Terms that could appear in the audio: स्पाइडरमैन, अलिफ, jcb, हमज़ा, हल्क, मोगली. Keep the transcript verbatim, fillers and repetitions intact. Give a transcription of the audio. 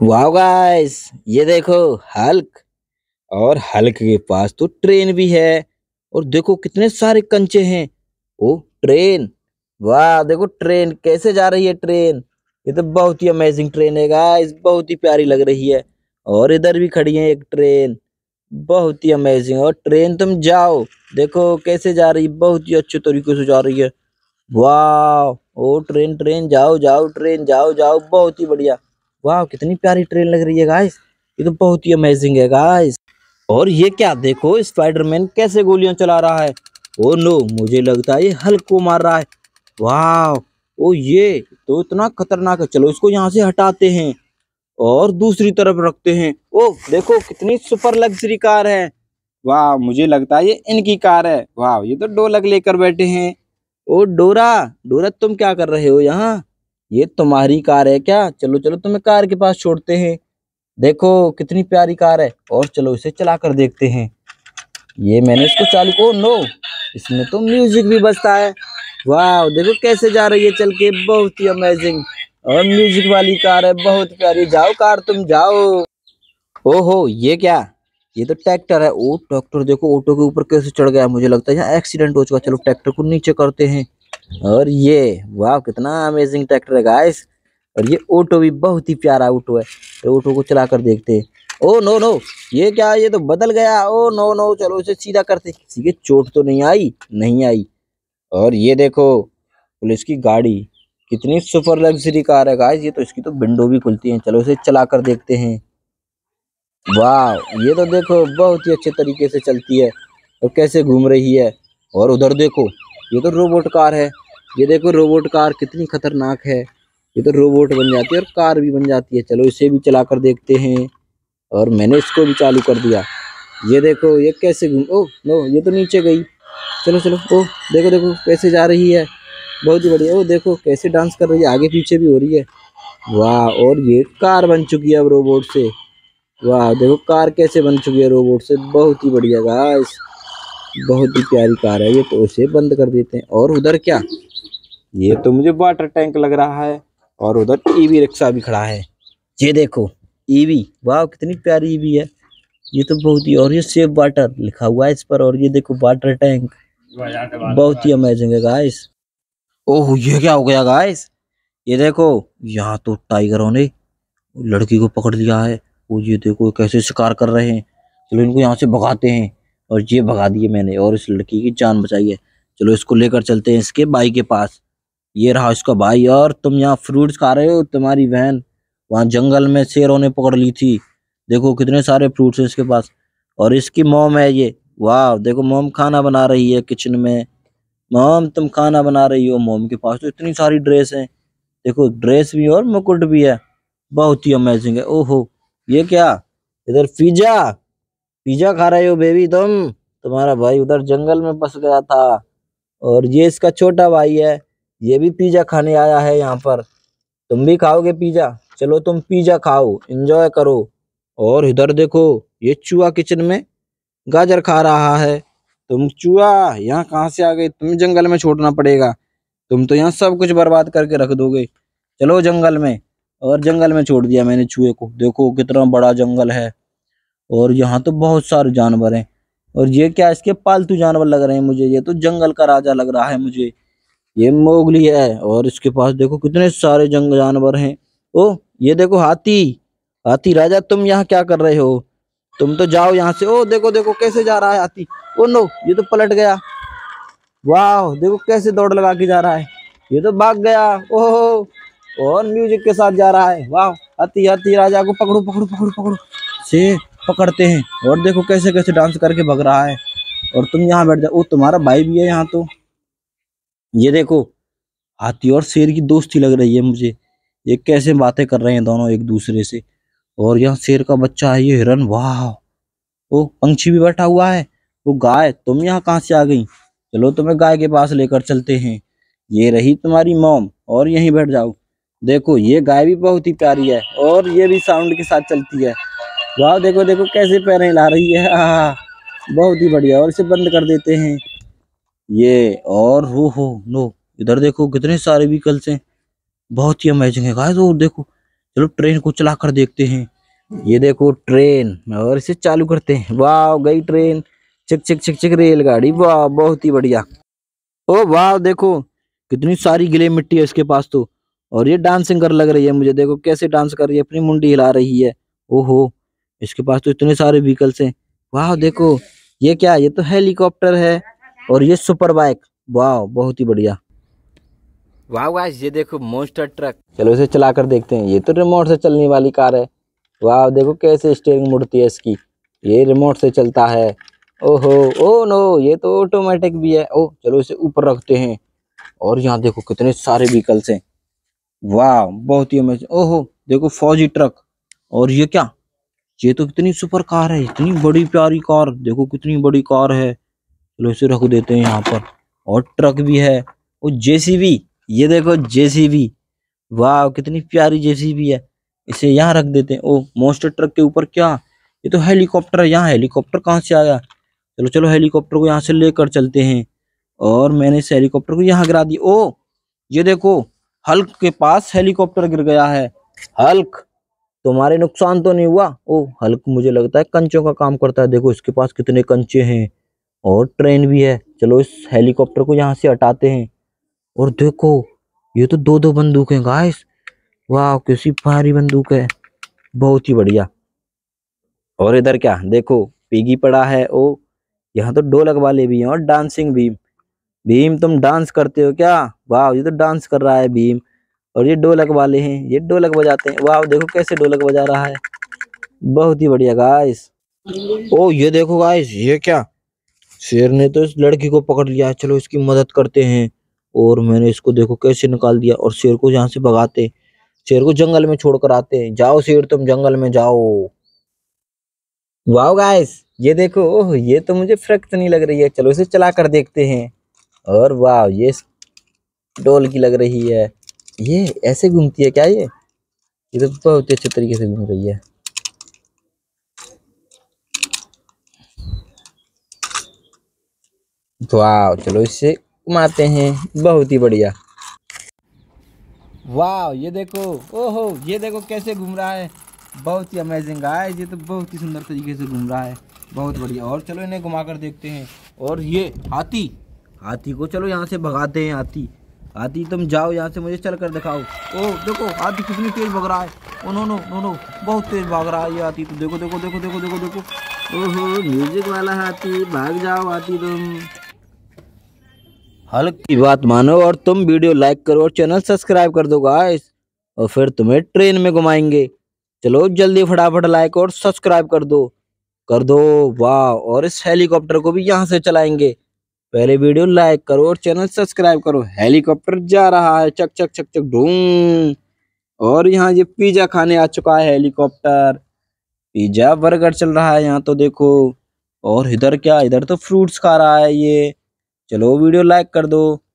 Wow guys, ये देखो हल्क, और हल्क के पास तो ट्रेन भी है। और देखो कितने सारे कंचे हैं। ओ ट्रेन, वाह देखो ट्रेन कैसे जा रही है। ट्रेन ये तो बहुत ही अमेजिंग ट्रेन है गाइस, बहुत ही प्यारी लग रही है। और इधर भी खड़ी है एक ट्रेन, बहुत ही अमेजिंग। और ट्रेन तुम जाओ, देखो कैसे जा रही है, बहुत ही अच्छे तरीके से जा रही है। वाह, ओ ट्रेन ट्रेन जाओ जाओ, ट्रेन जाओ जाओ, बहुत ही बढ़िया। वाह कितनी प्यारी ट्रेन लग रही है गाइस, ये तो बहुत ही अमेजिंग है गाइस। और ये क्या, देखो स्पाइडरमैन कैसे गोलियां चला रहा है। ओ नो, मुझे लगता है ये हल्क को मार रहा है। वाह, ओ ये तो इतना खतरनाक है। चलो इसको यहाँ से हटाते हैं और दूसरी तरफ रखते हैं। ओ देखो कितनी सुपर लग्जरी कार है। वाह, मुझे लगता है ये इनकी कार है। वाह, ये तो डोलक लेकर बैठे हैं। ओ डोरा, डोरा तुम क्या कर रहे हो यहाँ? ये तुम्हारी कार है क्या? चलो चलो तुम्हें कार के पास छोड़ते हैं। देखो कितनी प्यारी कार है। और चलो इसे चला कर देखते हैं। ये मैंने इसको चालू को, नो इसमें तो म्यूजिक भी बजता है। वाह देखो कैसे जा रही है चल के, बहुत ही अमेजिंग। और म्यूजिक वाली कार है, बहुत प्यारी। जाओ कार तुम जाओ। ओहो ये क्या, ये तो ट्रैक्टर है। ओ ट्रैक्टर देखो ऑटो के ऊपर कैसे चढ़ गया, मुझे लगता है यहाँ एक्सीडेंट हो चुका। चलो ट्रैक्टर को नीचे करते हैं। और ये वाह कितना अमेजिंग ट्रैक्टर है गाइस। और ये ऑटो भी बहुत ही प्यारा ऑटो है, तो ऑटो को चला कर देखते हैं। ओ नो नो, ये क्या, ये तो बदल गया। ओ नो नो, चलो इसे सीधा करते। किसी के चोट तो नहीं आई? नहीं आई। और ये देखो पुलिस की गाड़ी, कितनी सुपर लग्जरी कार है गाइस। ये तो इसकी तो विंडो भी खुलती है। चलो इसे चला कर देखते हैं। वाह, ये तो देखो बहुत ही अच्छे तरीके से चलती है और कैसे घूम रही है। और उधर देखो, ये तो रोबोट कार है। ये देखो रोबोट कार कितनी खतरनाक है। ये तो रोबोट बन जाती है और कार भी बन जाती है। चलो इसे भी चला कर देखते हैं। और मैंने इसको भी चालू कर दिया। ये देखो ये कैसे घूम, ओ नो ये तो नीचे गई। चलो चलो, ओ देखो देखो कैसे जा रही है, बहुत ही बढ़िया। ओ देखो कैसे डांस कर रही है, आगे पीछे भी हो रही है। वाह, और ये कार बन चुकी है अब रोबोट से। वाह देखो कार कैसे बन चुकी है रोबोट से, बहुत ही बढ़िया गाइस, बहुत ही प्यारी कार है ये। तो इसे बंद कर देते हैं। और उधर क्या, ये तो मुझे वाटर टैंक लग रहा है। और उधर ईवी रिक्शा भी खड़ा है। ये देखो ईवी, वाह कितनी प्यारी ईवी है ये तो, बहुत ही। और ये सेव वाटर लिखा हुआ है इस पर। और ये देखो वाटर टैंक, बहुत ही अमेजिंग है गाइस। ओह ये क्या हो गया गाइस, ये देखो यहाँ तो टाइगरों ने लड़की को पकड़ लिया है। वो ये देखो कैसे शिकार कर रहे हैं। चलो इनको यहाँ से भगाते हैं। और ये भगा दिए मैंने, और इस लड़की की जान बचाई है। चलो इसको लेकर चलते हैं इसके भाई के पास। ये रहा इसका भाई। और तुम यहाँ फ्रूट्स खा रहे हो, तुम्हारी बहन वहाँ जंगल में शेरों ने पकड़ ली थी। देखो कितने सारे फ्रूट्स हैं इसके पास। और इसकी मोम है ये। वाह देखो मोम खाना बना रही है किचन में। मोम तुम खाना बना रही हो। मोम के पास तो इतनी सारी ड्रेस है, देखो ड्रेस भी और मुकुट भी है, बहुत ही अमेजिंग है। ओहो ये क्या, इधर पिज्जा पिज़्ज़ा खा रहे हो बेबी तुम। तुम्हारा भाई उधर जंगल में फंस गया था। और ये इसका छोटा भाई है, ये भी पिज़्ज़ा खाने आया है यहाँ पर। तुम भी खाओगे पिज़्ज़ा? चलो तुम पिज़्ज़ा खाओ, एंजॉय करो। और इधर देखो ये चूहा किचन में गाजर खा रहा है। तुम चूहा यहाँ कहाँ से आ गए, तुम्हें जंगल में छोड़ना पड़ेगा। तुम तो यहाँ सब कुछ बर्बाद करके रख दोगे। चलो जंगल में। और जंगल में छोड़ दिया मैंने चूहे को। देखो कितना बड़ा जंगल है, और यहाँ तो बहुत सारे जानवर हैं। और ये क्या, इसके पालतू जानवर लग रहे हैं मुझे। ये तो जंगल का राजा लग रहा है मुझे, ये मोगली है। और इसके पास देखो कितने सारे जंग जानवर हैं। ओ ये देखो हाथी, हाथी राजा तुम यहाँ क्या कर रहे हो, तुम तो जाओ यहाँ से। ओ देखो देखो कैसे जा रहा है हाथी। ओ नो ये तो पलट गया। वाह देखो कैसे दौड़ लगा के जा रहा है, ये तो भाग गया। ओहो, और म्यूजिक के साथ जा रहा है। वाह हाथी, हाथी राजा को पकड़ो पकड़ो पकड़ो पकड़ो से पकड़ते हैं। और देखो कैसे कैसे डांस करके भग रहा है। और तुम यहाँ बैठ जाओ। ओ तुम्हारा भाई भी है यहाँ तो। ये देखो हाथी और शेर की दोस्ती लग रही है मुझे। ये कैसे बातें कर रहे हैं दोनों एक दूसरे से। और यहाँ शेर का बच्चा है ये, हिरन। वाह, वो पंछी भी बैठा हुआ है। वो गाय, तुम यहाँ कहाँ से आ गई? चलो तुम्हें गाय के पास लेकर चलते हैं। ये रही तुम्हारी मोम, और यहीं बैठ जाओ। देखो ये गाय भी बहुत ही प्यारी है, और ये भी साउंड के साथ चलती है। वाह देखो देखो कैसे पैर हिला रही है, आ, बहुत ही बढ़िया। और इसे बंद कर देते हैं ये। और वो हो नो, इधर देखो कितने सारे व्हीकल्स हैं, बहुत ही अमेजिंग है गाइस। वो देखो चलो ट्रेन को चला कर देखते हैं। ये देखो ट्रेन, और इसे चालू करते हैं। वाह गई ट्रेन, चिक चिक चिक चिक रेलगाड़ी, वाह बहुत ही बढ़िया। ओ वाह देखो कितनी सारी गिले मिट्टी है इसके पास तो। और ये डांसिंग कर लग रही है मुझे, देखो कैसे डांस कर रही है, अपनी मुंडी हिला रही है। ओहो इसके पास तो इतने सारे व्हीकल्स हैं। वाह देखो ये क्या, ये तो हेलीकॉप्टर है और ये सुपर बाइक, वाह बहुत ही बढ़िया। वाह गाइस ये देखो मॉन्स्टर ट्रक, चलो इसे चला कर देखते हैं। ये तो रिमोट से चलने वाली कार है। वाह देखो कैसे स्टीयरिंग मुड़ती है इसकी, ये रिमोट से चलता है। ओहो ओ नो ये तो ऑटोमेटिक भी है। ओ चलो इसे ऊपर रखते हैं। और यहाँ देखो कितने सारे व्हीकल्स हैं, वाह बहुत ही अमेजिंग। ओहो देखो फौजी ट्रक, और ये क्या, ये तो कितनी सुपर कार है, इतनी बड़ी प्यारी कार, देखो कितनी बड़ी कार है। चलो इसे रख देते हैं यहाँ पर। और ट्रक भी है, और जेसीबी, ये देखो जेसीबी, वाह कितनी प्यारी जेसीबी है, इसे यहाँ रख देते हैं। ओ मॉन्स्टर ट्रक के ऊपर क्या, ये तो हेलीकॉप्टर है। यहाँ हेलीकॉप्टर कहाँ से आया, चलो चलो हेलीकॉप्टर को यहाँ से लेकर चलते हैं। और मैंने इस हेलीकॉप्टर को यहाँ गिरा दी। ओ ये देखो हल्क के पास हेलीकॉप्टर गिर गया है। हल्क तुम्हारे नुकसान तो नहीं हुआ? ओ हल्क मुझे लगता है कंचों का काम करता है, देखो इसके पास कितने कंचे हैं। और ट्रेन भी है, चलो इस हेलीकॉप्टर को यहाँ से हटाते हैं। और देखो ये तो दो दो बंदूक हैं गाइस, वाह कैसी भारी बंदूक है, बहुत ही बढ़िया। और इधर क्या देखो पीगी पड़ा है। ओ यहाँ तो ढोलक वाले भी हैं और डांसिंग भी। भीम तुम डांस करते हो क्या? वाह ये तो डांस कर रहा है भीम। और ये ढोलक वाले हैं, ये ढोलक बजाते हैं। वाह देखो कैसे ढोलक बजा रहा है, बहुत ही बढ़िया गाइस। ओ ये देखो गाइस ये क्या, शेर ने तो इस लड़की को पकड़ लिया है, चलो इसकी मदद करते हैं। और मैंने इसको देखो कैसे निकाल दिया। और शेर को यहाँ से भगाते, शेर को जंगल में छोड़कर आते हैं। जाओ शेर तुम जंगल में जाओ। वाह गाइस ये देखो, ओह ये तो मुझे फरक नहीं लग रही है, चलो इसे चला कर देखते हैं। और वाह ये डोल की लग रही है, ये ऐसे घूमती है क्या? ये ये तो बहुत ही अच्छे तरीके से घूम रही है। वाह चलो इसे घुमाते हैं, बहुत ही बढ़िया। वाह ये देखो, ओहो ये देखो कैसे घूम रहा है, बहुत ही अमेजिंग गाइस, ये तो बहुत ही सुंदर तरीके से घूम रहा है, बहुत बढ़िया। और चलो इन्हें घुमा कर देखते हैं। और ये हाथी, हाथी को चलो यहाँ से भगाते हैं। हाथी हाथी तुम जाओ यहाँ से, मुझे चल कर दिखाओ। ओह देखो हाथी कितनी तेज भाग रहा है। Oh no no no no बहुत तेज भाग रहा है ये हाथी तो, देखो देखो देखो देखो देखो देखो। ओहो म्यूजिक वाला हाथी, भाग जाओ हाथी तुम। हल्क की बात मानो और तुम वीडियो लाइक करो और चैनल सब्सक्राइब कर दो गाइस, और फिर तुम्हें ट्रेन में घुमाएंगे। चलो जल्दी फटाफट लाइक और सब्सक्राइब कर दो कर दो वाह। और इस हेलीकॉप्टर को भी यहाँ से चलाएंगे। पहले वीडियो लाइक करो और चैनल सब्सक्राइब करो। हेलीकॉप्टर जा रहा है, चक चक चक चक ढूं। और यहाँ ये पिज्जा खाने आ चुका है हेलीकॉप्टर, पिज्जा बर्गर चल रहा है यहाँ तो देखो। और इधर क्या, इधर तो फ्रूट्स खा रहा है ये। चलो वीडियो लाइक कर दो।